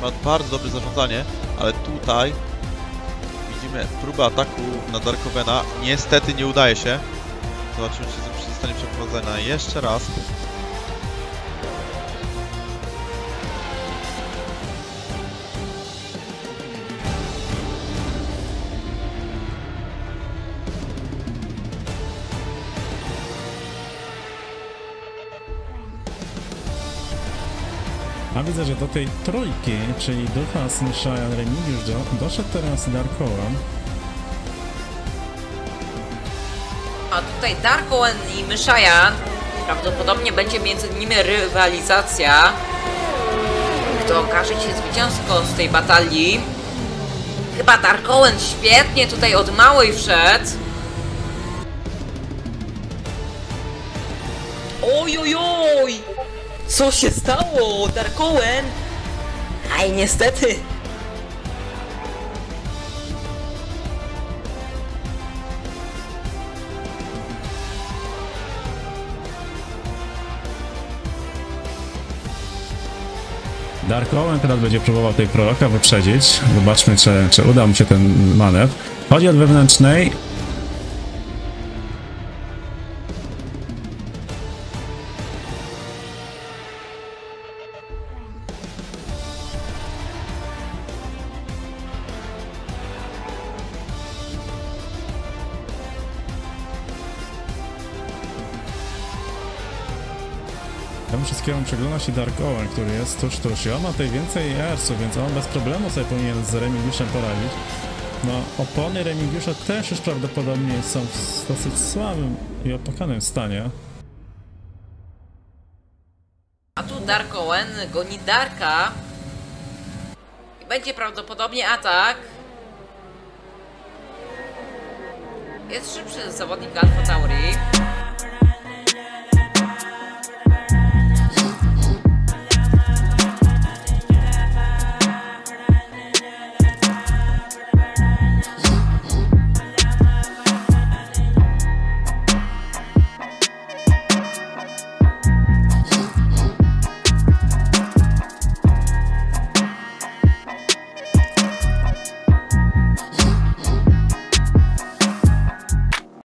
ma bardzo dobre zarządzanie, ale tutaj widzimy próbę ataku na Darkowena. Niestety nie udaje się. Zobaczymy, czy zostanie przeprowadzona jeszcze raz. A widzę, że do tej trójki, czyli Dufas, Myszajan, Remigiusz doszedł teraz Darkowen. A tutaj Darkowen i Myszajan, prawdopodobnie będzie między nimi rywalizacja. Kto okaże się zwycięsko z tej batalii? Chyba Darkowen świetnie tutaj od małej wszedł. Ojojoj! Co się stało, Darkowen? Aj, niestety. Darkowen teraz będzie próbował tej proroka wyprzedzić. Zobaczmy, czy uda mu się ten manewr. Chodzi od wewnętrznej. Tam wszystkiemu przegląda się Darkowen, który jest tuż i on ma tutaj więcej ERS-u, więc on bez problemu sobie powinien z Remigiuszem poradzić. No, opony Remigiusza też już prawdopodobnie są w dosyć słabym i opłakanym stanie. A tu Darkowen goni Darka. Będzie prawdopodobnie atak. Jest szybszy zawodnik Alfa Tauri.